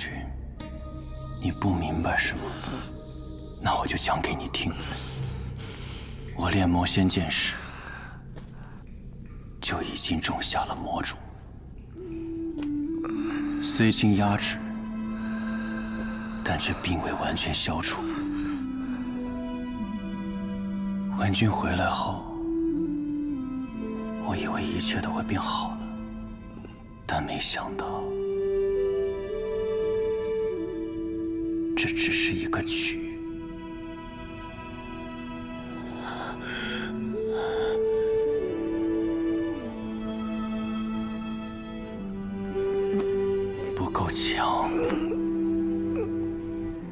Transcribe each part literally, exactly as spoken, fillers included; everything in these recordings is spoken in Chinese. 君，你不明白是吗？那我就讲给你听。我练魔仙剑时，就已经种下了魔种，虽经压制，但却并未完全消除。文君回来后，我以为一切都会变好了，但没想到，这只是一个局。 强，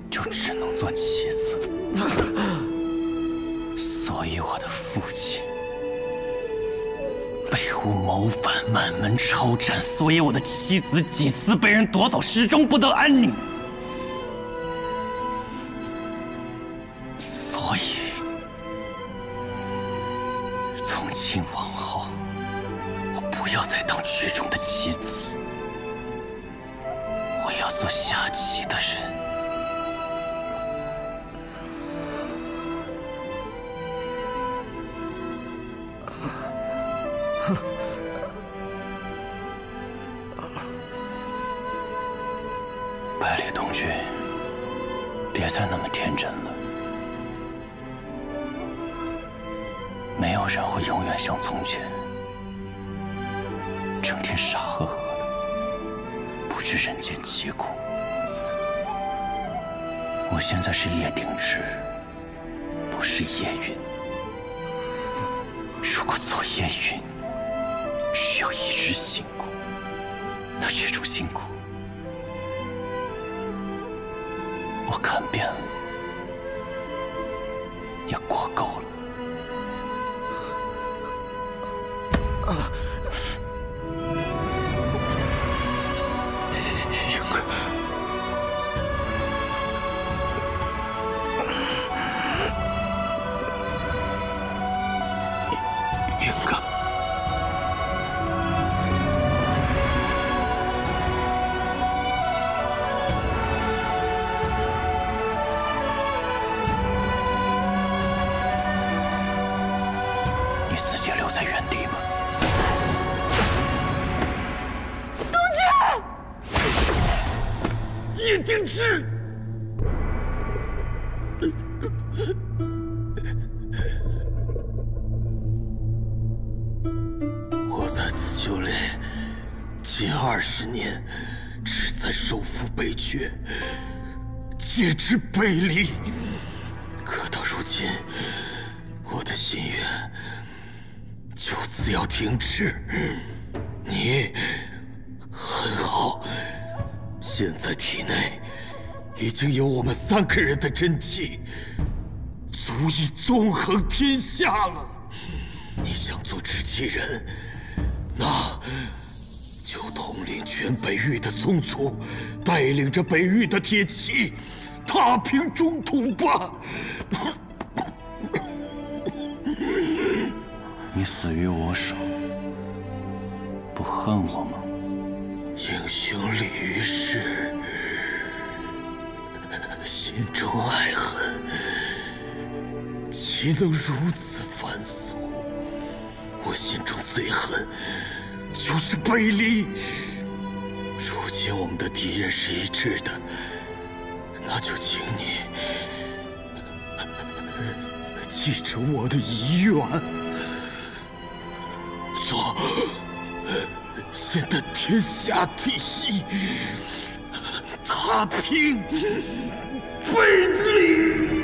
就只能做棋子。所以我的父亲被诬谋反，满门抄斩；所以我的妻子几次被人夺走，始终不得安宁；所以从今往后，我不要再当局中的棋子。 我要做下棋的人。百里东君，别再那么天真了。没有人会永远像从前，整天傻呵呵。 不知人间疾苦，我现在是叶鼎之，不是叶云。如果做叶云，需要一直辛苦，那这种辛苦，我看遍了，也过够了。啊！ 戒之背离，可到如今，我的心愿就此要停滞。你很好，现在体内已经有我们三个人的真气，足以纵横天下了。你想做执棋人，那…… 就统领全北域的宗族，带领着北域的铁骑，踏平中土吧！你死于我手，不恨我吗？英雄立于世，心中爱恨，岂能如此凡俗？我心中最恨。 就是背离。如今我们的敌人是一致的，那就请你继承我的遗愿，做现在天下第一，踏平背离。